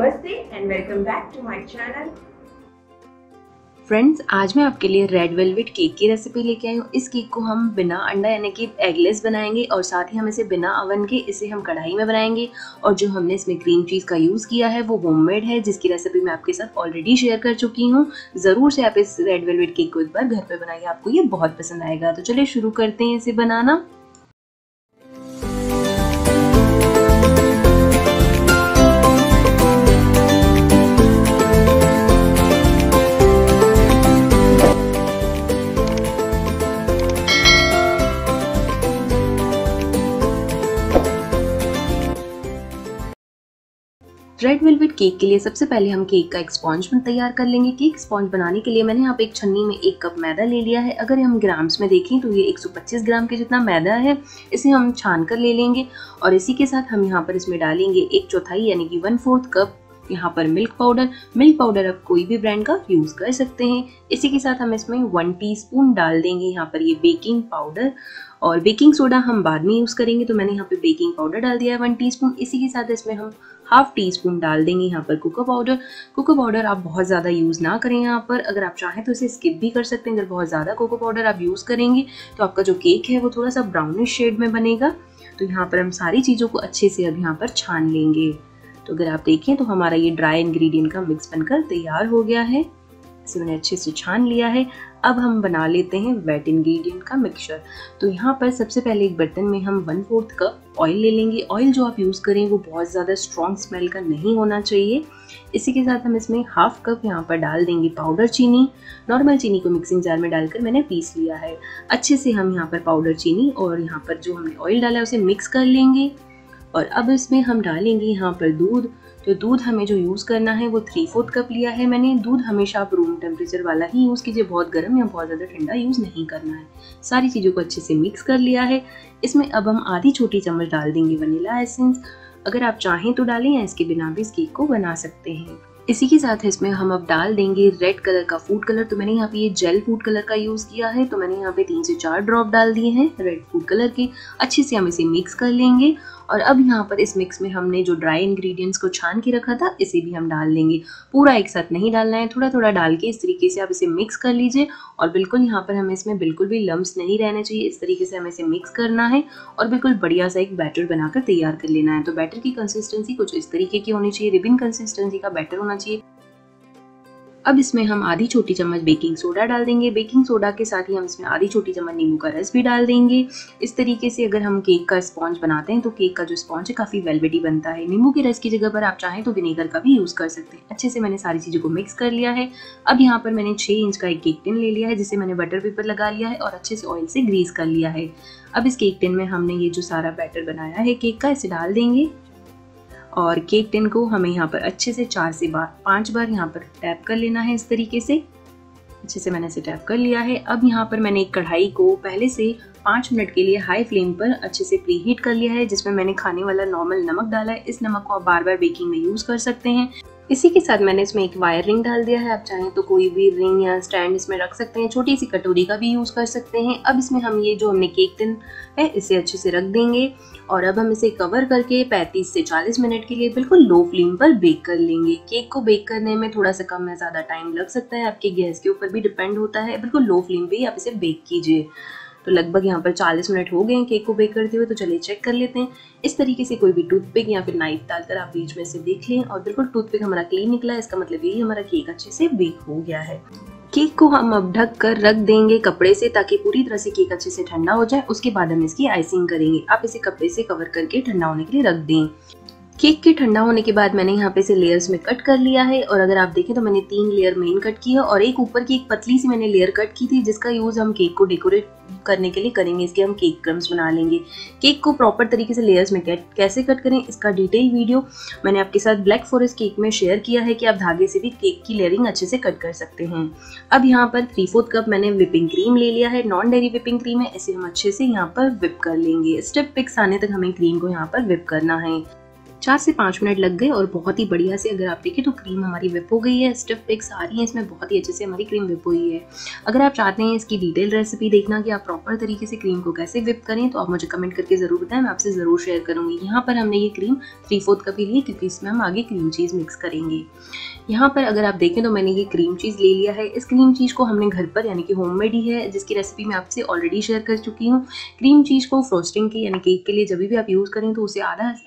नमस्ते and welcome back to my channel. Friends, आज मैं आपके लिए रेड वेलवेट केक की रेसिपी लेके आई हूँ। इस केक को हम बिना अंडा यानी कि एगलेस बनाएंगे और साथ ही हम इसे बिना अवन के इसे हम कढ़ाई में बनाएंगे। और जो हमने इसमें क्रीम चीज़ का यूज़ किया है वो होममेड है, जिसकी रेसिपी मैं आपके साथ ऑलरेडी शेयर कर चुकी हूँ। ज़रूर से आप इस रेड वेलवेट केक को एक बार घर पर बनाइए, आपको ये बहुत पसंद आएगा। तो चलिए शुरू करते हैं इसे बनाना। रेड वेलवेट केक के लिए सबसे पहले हम केक का एक स्पॉन्ज तैयार कर लेंगे। केक स्पॉन्ज बनाने के लिए मैंने यहाँ पे एक छन्नी में 1 कप मैदा ले लिया है। अगर हम ग्राम्स में देखें तो ये 125 ग्राम के जितना मैदा है, इसे हम छान कर ले लेंगे। और इसी के साथ हम यहाँ पर इसमें डालेंगे 1/4 यानी कि 1/4 कप यहाँ पर मिल्क पाउडर। मिल्क पाउडर आप कोई भी ब्रांड का यूज़ कर सकते हैं। इसी के साथ हम इसमें 1 टीस्पून डाल देंगे यहाँ पर ये बेकिंग पाउडर। और बेकिंग सोडा हम बाद में यूज़ करेंगे, तो मैंने यहाँ पे बेकिंग पाउडर डाल दिया है 1 टीस्पून। इसी के साथ इसमें हम 1/2 टीस्पून डाल देंगे यहाँ पर कोको पाउडर। कोको पाउडर आप बहुत ज़्यादा यूज़ ना करें यहाँ पर, अगर आप चाहें तो इसे स्किप भी कर सकते हैं। अगर बहुत ज़्यादा कोको पाउडर आप यूज़ करेंगे तो आपका जो केक है वो थोड़ा सा ब्राउनिश शेड में बनेगा। तो यहाँ पर हम सारी चीज़ों को अच्छे से अब यहाँ पर छान लेंगे। तो अगर आप देखें तो हमारा ये ड्राई इंग्रेडिएंट का मिक्स बनकर तैयार हो गया है। इसे मैंने अच्छे से छान लिया है। अब हम बना लेते हैं वेट इंग्रेडिएंट का मिक्सचर। तो यहाँ पर सबसे पहले एक बर्तन में हम 1/4 कप ऑयल ले लेंगे। ऑयल जो आप यूज़ करें वो बहुत ज़्यादा स्ट्रॉन्ग स्मेल का नहीं होना चाहिए। इसी के साथ हम इसमें 1/2 कप यहाँ पर डाल देंगे पाउडर चीनी। नॉर्मल चीनी को मिक्सिंग जार में डालकर मैंने पीस लिया है। अच्छे से हम यहाँ पर पाउडर चीनी और यहाँ पर जो हमने ऑयल डाला है उसे मिक्स कर लेंगे। और अब इसमें हम डालेंगे यहाँ पर दूध। तो दूध हमें जो यूज़ करना है वो 3/4 कप लिया है मैंने। दूध हमेशा आप रूम टेम्परेचर वाला ही यूज़ कीजिए, बहुत गर्म या बहुत ज़्यादा ठंडा यूज़ नहीं करना है। सारी चीज़ों को अच्छे से मिक्स कर लिया है। इसमें अब हम आधी छोटी चम्मच डाल देंगे वनीला एसेंस। अगर आप चाहें तो डालें या इसके बिना भी इस केक को बना सकते हैं। इसी के साथ इसमें हम अब डाल देंगे रेड कलर का फूड कलर। तो मैंने यहाँ पे ये जेल फूड कलर का यूज़ किया है, तो मैंने यहाँ पे 3 से 4 ड्रॉप डाल दिए हैं रेड फूड कलर के। अच्छे से हम इसे मिक्स कर लेंगे। और अब यहाँ पर इस मिक्स में हमने जो ड्राई इंग्रेडिएंट्स को छान के रखा था इसे भी हम डाल देंगे। पूरा एक साथ नहीं डालना है, थोड़ा थोड़ा डाल के इस तरीके से आप इसे मिक्स कर लीजिए। और बिल्कुल यहाँ पर हमें इसमें बिल्कुल भी लम्ब्स नहीं रहने चाहिए। इस तरीके से हमें इसे मिक्स करना है और बिल्कुल बढ़िया सा एक बैटर बनाकर तैयार कर लेना है। तो बैटर की कंसिस्टेंसी कुछ इस तरीके की होनी चाहिए, रिबिन कंसिस्टेंसी का बैटर होना चाहिए। अब इसमें हम आधी छोटी चम्मच बेकिंग सोडा डाल देंगे। बेकिंग सोडा के साथ ही हम इसमें आधी छोटी चम्मच नींबू का रस भी डाल देंगे। इस तरीके से अगर हम केक का स्पॉन्ज बनाते हैं तो केक का जो स्पॉन्ज है काफ़ी वेलवेटी बनता है। नींबू के रस की जगह पर आप चाहें तो विनेगर का भी यूज़ कर सकते हैं। अच्छे से मैंने सारी चीज़ों को मिक्स कर लिया है। अब यहाँ पर मैंने 6 इंच का एक केक टिन ले लिया है, जिसे मैंने बटर पेपर लगा लिया है और अच्छे से ऑयल से ग्रीस कर लिया है। अब इस केक टिन में हमने ये जो सारा बैटर बनाया है केक का, इसे डाल देंगे। और केक टिन को हमें यहाँ पर अच्छे से 4 से 5 बार यहाँ पर टैप कर लेना है। इस तरीके से अच्छे से मैंने इसे टैप कर लिया है। अब यहाँ पर मैंने एक कढ़ाई को पहले से 5 मिनट के लिए हाई फ्लेम पर अच्छे से प्री हीट कर लिया है, जिसमें मैंने खाने वाला नॉर्मल नमक डाला है। इस नमक को आप बार बार बेकिंग में यूज़ कर सकते हैं। इसी के साथ मैंने इसमें एक वायर रिंग डाल दिया है। आप चाहें तो कोई भी रिंग या स्टैंड इसमें रख सकते हैं। छोटी सी कटोरी का भी यूज़ कर सकते हैं। अब इसमें हम ये जो हमने केक टिन है इसे अच्छे से रख देंगे। और अब हम इसे कवर करके 35 से 40 मिनट के लिए बिल्कुल लो फ्लेम पर बेक कर लेंगे। केक को बेक करने में थोड़ा सा कम या ज़्यादा टाइम लग सकता है, आपके गैस के ऊपर भी डिपेंड होता है। बिल्कुल लो फ्लेम पर ही आप इसे बेक कीजिए। तो लगभग यहाँ पर 40 मिनट हो गए हैं केक को बेक करते हुए। तो चलिए चेक कर लेते हैं। इस तरीके से कोई भी टूथपिक या फिर नाइफ डालकर आप बीच में से देख लें। और बिल्कुल टूथपिक हमारा क्लीन निकला है, इसका मतलब यही हमारा केक अच्छे से बेक हो गया है। केक को हम अब ढक कर रख देंगे कपड़े से, ताकि पूरी तरह से केक अच्छे से ठंडा हो जाए। उसके बाद हम इसकी आइसिंग करेंगे। आप इसे कपड़े से कवर करके ठंडा होने के लिए रख दें। केक के ठंडा होने के बाद मैंने यहाँ पे इसे लेयर्स में कट कर लिया है। और अगर आप देखें तो मैंने 3 लेयर मेन कट की है और एक ऊपर की एक पतली सी मैंने लेयर कट की थी, जिसका यूज़ हम केक को डेकोरेट करने के लिए करेंगे। इसके हम केक क्रम्स बना लेंगे। केक को प्रॉपर तरीके से लेयर्स में कैसे कट करें, इसका डिटेल वीडियो मैंने आपके साथ ब्लैक फॉरेस्ट केक में शेयर किया है कि आप धागे से भी केक की लेयरिंग अच्छे से कट कर सकते हैं। अब यहाँ पर 3/4 कप मैंने विपिंग क्रीम ले लिया है। नॉन डेयरी विपिंग क्रीम है, इसे हम अच्छे से यहाँ पर विप कर लेंगे। स्टेप 6 आने तक हमें क्रीम को यहाँ पर विप करना है। 4 से 5 मिनट लग गए और बहुत ही बढ़िया से अगर आप देखें तो क्रीम हमारी विप हो गई है, स्टफ एक सारी है, इसमें बहुत ही अच्छे से हमारी क्रीम विप हुई है। अगर आप चाहते हैं इसकी डिटेल रेसिपी देखना कि आप प्रॉपर तरीके से क्रीम को कैसे विप करें तो आप मुझे कमेंट करके ज़रूर बताएं, मैं आपसे ज़रूर शेयर करूँगी। यहाँ पर हमने ये क्रीम 3/4 कप ही ली क्योंकि इसमें हम आगे क्रीम चीज़ मिक्स करेंगे। यहाँ पर अगर आप देखें तो मैंने ये क्रीम चीज़ ले लिया है। इस क्रीम चीज़ को हमने घर पर यानी कि होममेड ही है, जिसकी रेसिपी मैं आपसे ऑलरेडी शेयर कर चुकी हूँ। क्रीम चीज़ को फ्रॉस्टिंग के यानी केक के लिए जब भी आप यूज़ करें तो उसे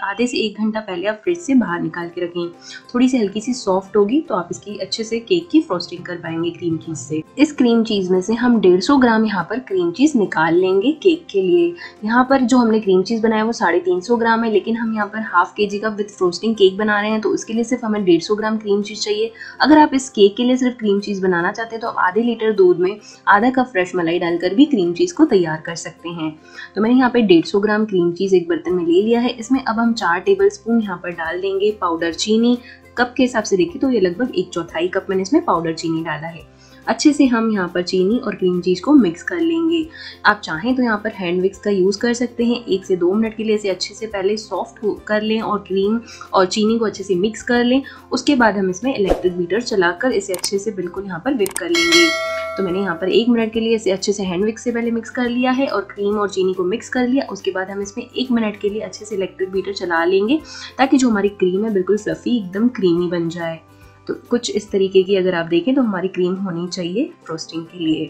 आधे से 1 घंटा पहले आप फ्रिज से बाहर निकाल के रखें। थोड़ी सी हल्की सी सॉफ्ट होगी तो आप इसकी अच्छे से केक की फ्रॉस्टिंग कर पाएंगे क्रीम चीज़ से। इस क्रीम चीज़ में से हम 150 ग्राम यहाँ पर क्रीम चीज़ निकाल लेंगे केक के लिए। यहाँ पर जो हमने क्रीम चीज़ बनाया वो 350 ग्राम है, लेकिन हम यहाँ पर ½ केजी का विद फ्रोस्टिंग केक बना रहे हैं तो उसके लिए सिर्फ हमें 150 ग्राम क्रीम चीज़ चाहिए। अगर आप इस केक के लिए सिर्फ क्रीम चीज़ बनाना चाहते हैं तो आप आधे लीटर दूध में आधा कप फ्रेश मलाई डालकर भी क्रीम चीज़ को तैयार कर सकते हैं। तो मैंने यहाँ पे 150 ग्राम क्रीम चीज़ एक बर्तन में ले लिया है। इसमें अब हम 4 टेबल स्पून यहाँ पर डाल देंगे पाउडर चीनी। कप के हिसाब से देखिए तो ये लगभग 1/4 कप मैंने इसमें पाउडर चीनी डाला है। अच्छे से हम यहाँ पर चीनी और क्रीम चीज़ को मिक्स कर लेंगे। आप चाहें तो यहाँ पर हैंड विक्स का यूज़ कर सकते हैं। 1 से 2 मिनट के लिए इसे अच्छे से पहले सॉफ्ट कर लें और क्रीम और चीनी को अच्छे से मिक्स कर लें। उसके बाद हम इसमें इलेक्ट्रिक बीटर चलाकर इसे अच्छे से बिल्कुल यहाँ पर विप कर लेंगे। तो मैंने यहाँ पर 1 मिनट के लिए इसे अच्छे से हैंड विक्स से पहले मिक्स कर लिया है और क्रीम और चीनी को मिक्स कर लिया। उसके बाद हम इसमें 1 मिनट के लिए अच्छे से इलेक्ट्रिक बीटर चला लेंगे ताकि जो हमारी क्रीम है बिल्कुल फ्लफी एकदम क्रीमी बन जाए। तो कुछ इस तरीके की अगर आप देखें तो हमारी क्रीम होनी चाहिए फ्रॉस्टिंग के लिए।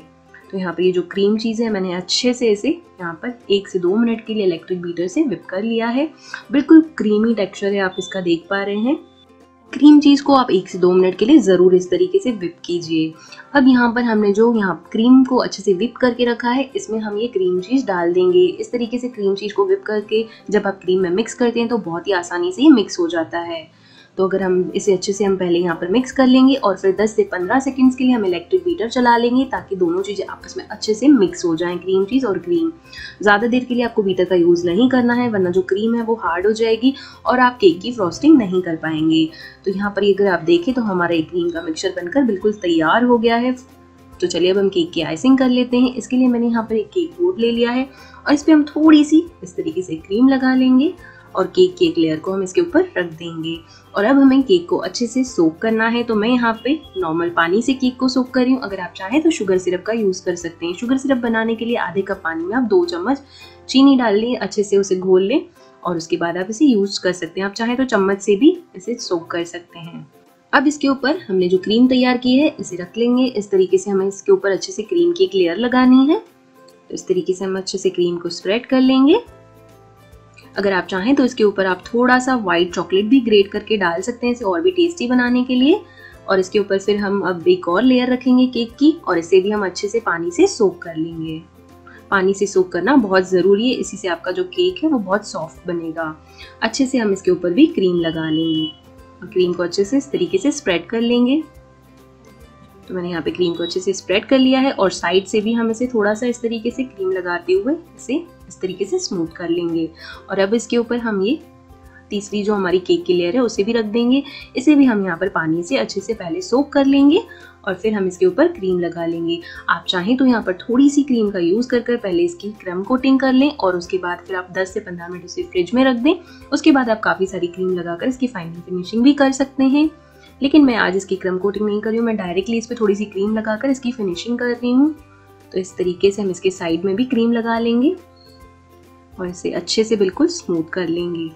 तो यहाँ पर ये जो क्रीम चीज़ है मैंने अच्छे से इसे यहाँ पर 1 से 2 मिनट के लिए इलेक्ट्रिक बीटर से विप कर लिया है। बिल्कुल क्रीमी टेक्सचर है, आप इसका देख पा रहे हैं। क्रीम चीज़ को आप 1 से 2 मिनट के लिए ज़रूर इस तरीके से विप कीजिए। अब यहाँ पर हमने जो यहाँ क्रीम को अच्छे से विप करके रखा है इसमें हम ये क्रीम चीज़ डाल देंगे। इस तरीके से क्रीम चीज़ को विप करके जब आप क्रीम में मिक्स करते हैं तो बहुत ही आसानी से ये मिक्स हो जाता है। तो अगर हम इसे अच्छे से हम पहले यहाँ पर मिक्स कर लेंगे और फिर 10 से 15 सेकंड्स के लिए हम इलेक्ट्रिक बीटर चला लेंगे ताकि दोनों चीज़ें आपस में अच्छे से मिक्स हो जाएं, क्रीम चीज़ और क्रीम। ज़्यादा देर के लिए आपको बीटर का यूज़ नहीं करना है वरना जो क्रीम है वो हार्ड हो जाएगी और आप केक की फ्रॉस्टिंग नहीं कर पाएंगे। तो यहाँ पर अगर आप देखें तो हमारा एक क्रीम का मिक्सचर बनकर बिल्कुल तैयार हो गया है। तो चलिए अब हम केक की आइसिंग कर लेते हैं। इसके लिए मैंने यहाँ पर एक केक बोर्ड ले लिया है और इस पर हम थोड़ी सी इस तरीके से क्रीम लगा लेंगे और केक की एक लेयर को हम इसके ऊपर रख देंगे। और अब हमें केक को अच्छे से सोक करना है तो मैं यहाँ पे नॉर्मल पानी से केक को सोक कर रही हूँ। अगर आप चाहें तो शुगर सिरप का यूज़ कर सकते हैं। शुगर सिरप बनाने के लिए आधे कप पानी में आप 2 चम्मच चीनी डाल लें, अच्छे से उसे घोल लें और उसके बाद आप इसे यूज़ कर सकते हैं। आप चाहें तो चम्मच से भी इसे सोक कर सकते हैं। अब इसके ऊपर हमने जो क्रीम तैयार की है इसे रख लेंगे। इस तरीके से हमें इसके ऊपर अच्छे से क्रीम की एक लेयर लगानी है। तो इस तरीके से हम अच्छे से क्रीम को स्प्रेड कर लेंगे। अगर आप चाहें तो इसके ऊपर आप थोड़ा सा वाइट चॉकलेट भी ग्रेट करके डाल सकते हैं इसे और भी टेस्टी बनाने के लिए। और इसके ऊपर फिर हम अब एक और लेयर रखेंगे केक की और इसे भी हम अच्छे से पानी से सोक कर लेंगे। पानी से सोक करना बहुत ज़रूरी है, इसी से आपका जो केक है वो बहुत सॉफ्ट बनेगा। अच्छे से हम इसके ऊपर भी क्रीम लगा लेंगे और क्रीम को अच्छे से इस तरीके से स्प्रेड कर लेंगे। तो मैंने यहाँ पे क्रीम को अच्छे से स्प्रेड कर लिया है और साइड से भी हम इसे थोड़ा सा इस तरीके से क्रीम लगाते हुए इसे इस तरीके से स्मूथ कर लेंगे। और अब इसके ऊपर हम ये तीसरी जो हमारी केक की लेयर है उसे भी रख देंगे। इसे भी हम यहाँ पर पानी से अच्छे से पहले सोक कर लेंगे और फिर हम इसके ऊपर क्रीम लगा लेंगे। आप चाहें तो यहाँ पर थोड़ी सी क्रीम का यूज़ कर कर पहले इसकी क्रम कोटिंग कर लें और उसके बाद फिर आप 10 से 15 मिनट उसे फ्रिज में रख दें। उसके बाद आप काफ़ी सारी क्रीम लगा कर इसकी फाइनल फिनिशिंग भी कर सकते हैं, लेकिन मैं आज इसकी क्रम कोटिंग नहीं कर रही हूँ। मैं डायरेक्टली इस पर थोड़ी सी क्रीम लगाकर इसकी फिनिशिंग कर रही हूँ। तो इस तरीके से हम इसके साइड में भी क्रीम लगा लेंगे और इसे अच्छे से बिल्कुल स्मूथ कर लेंगे।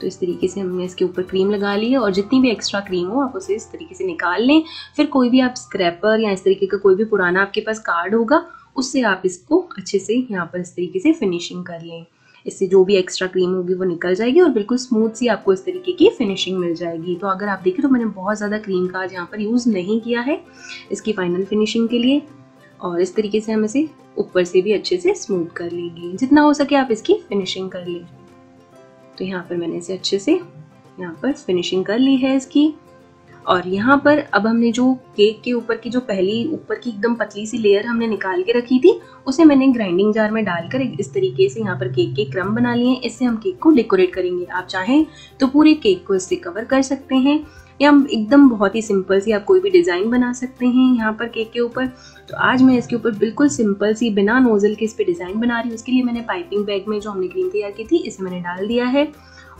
तो इस तरीके से हमने इसके ऊपर क्रीम लगा ली है और जितनी भी एक्स्ट्रा क्रीम हो आप उसे इस तरीके से निकाल लें। फिर कोई भी आप स्क्रैपर या इस तरीके का कोई भी पुराना आपके पास कार्ड होगा उससे आप इसको अच्छे से यहाँ पर इस तरीके से फिनिशिंग कर लें। इससे जो भी एक्स्ट्रा क्रीम होगी वो निकल जाएगी और बिल्कुल स्मूथ सी आपको इस तरीके की फिनिशिंग मिल जाएगी। तो अगर आप देखें तो मैंने बहुत ज़्यादा क्रीम का आज यहाँ पर यूज़ नहीं किया है इसकी फाइनल फिनिशिंग के लिए। और इस तरीके से हम इसे ऊपर से भी अच्छे से स्मूथ कर लेंगे, जितना हो सके आप इसकी फिनिशिंग कर लें। तो यहाँ पर मैंने इसे अच्छे से यहाँ पर फिनिशिंग कर ली है इसकी। और यहाँ पर अब हमने जो केक के ऊपर की जो पहली ऊपर की एकदम पतली सी लेयर हमने निकाल के रखी थी उसे मैंने ग्राइंडिंग जार में डालकर इस तरीके से यहाँ पर केक के क्रम बना लिए हैं। इससे हम केक को डेकोरेट करेंगे। आप चाहें तो पूरे केक को इससे कवर कर सकते हैं या हम एकदम बहुत ही सिंपल सी आप कोई भी डिज़ाइन बना सकते हैं यहाँ पर केक के ऊपर। तो आज मैं इसके ऊपर बिल्कुल सिंपल सी बिना नोजल के इस पर डिज़ाइन बना रही हूँ। उसके लिए मैंने पाइपिंग बैग में जो हमने क्रीम तैयार की थी इसे मैंने डाल दिया है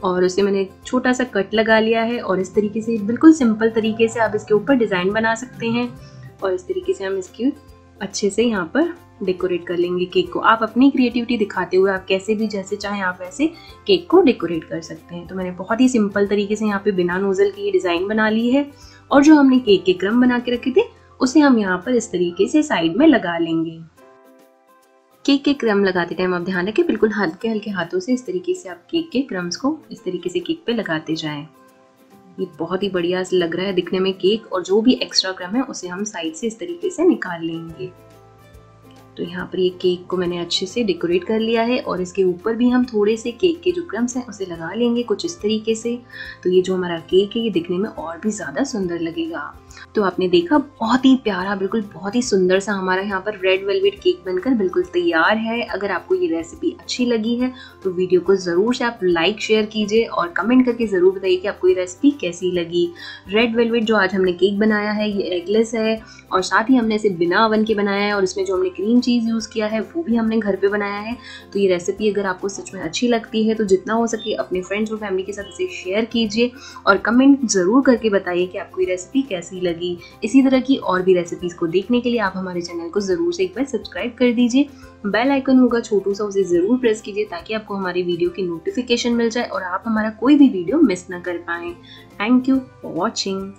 और उसे मैंने एक छोटा सा कट लगा लिया है। और इस तरीके से बिल्कुल सिंपल तरीके से आप इसके ऊपर डिज़ाइन बना सकते हैं और इस तरीके से हम इसकी अच्छे से यहाँ पर डेकोरेट कर लेंगे केक को। आप अपनी क्रिएटिविटी दिखाते हुए आप कैसे भी जैसे चाहें आप वैसे केक को डेकोरेट कर सकते हैं। तो मैंने बहुत ही सिंपल तरीके से यहाँ पे बिना नोजल की ये डिज़ाइन बना ली है और जो हमने केक के क्रम बना के रखे थे उसे हम यहाँ पर इस तरीके से साइड में लगा लेंगे। केक के क्रम लगाते टाइम आप ध्यान रखें बिल्कुल हल्के हल्के हाथों से इस तरीके से आप केक के क्रम्स को इस तरीके से केक पे लगाते जाएं। ये बहुत ही बढ़िया लग रहा है दिखने में केक, और जो भी एक्स्ट्रा क्रम है उसे हम साइड से इस तरीके से निकाल लेंगे। तो यहाँ पर ये केक को मैंने अच्छे से डेकोरेट कर लिया है और इसके ऊपर भी हम थोड़े से केक के जो क्रम्स हैं उसे लगा लेंगे कुछ इस तरीके से। तो ये जो हमारा केक है ये दिखने में और भी ज़्यादा सुंदर लगेगा। तो आपने देखा बहुत ही प्यारा बिल्कुल बहुत ही सुंदर सा हमारा यहाँ पर रेड वेलवेट केक बनकर बिल्कुल तैयार है। अगर आपको ये रेसिपी अच्छी लगी है तो वीडियो को ज़रूर से आप लाइक शेयर कीजिए और कमेंट करके ज़रूर बताइए कि आपको ये रेसिपी कैसी लगी। रेड वेलवेट जो आज हमने केक बनाया है ये एगलेस है और साथ ही हमने इसे बिना अवन के बनाया है और इसमें जो हमने क्रीम चीज़ यूज़ किया है वो भी हमने घर पे बनाया है। तो ये रेसिपी अगर आपको सच में अच्छी लगती है तो जितना हो सके अपने फ्रेंड्स और फैमिली के साथ इसे शेयर कीजिए और कमेंट ज़रूर करके बताइए कि आपको ये रेसिपी कैसी लगी। इसी तरह की और भी रेसिपीज़ को देखने के लिए आप हमारे चैनल को ज़रूर से एक बार सब्सक्राइब कर दीजिए। बेल आइकन होगा छोटू सा, उसे ज़रूर प्रेस कीजिए ताकि आपको हमारी वीडियो की नोटिफिकेशन मिल जाए और आप हमारा कोई भी वीडियो मिस ना कर पाएँ। Thank you for watching.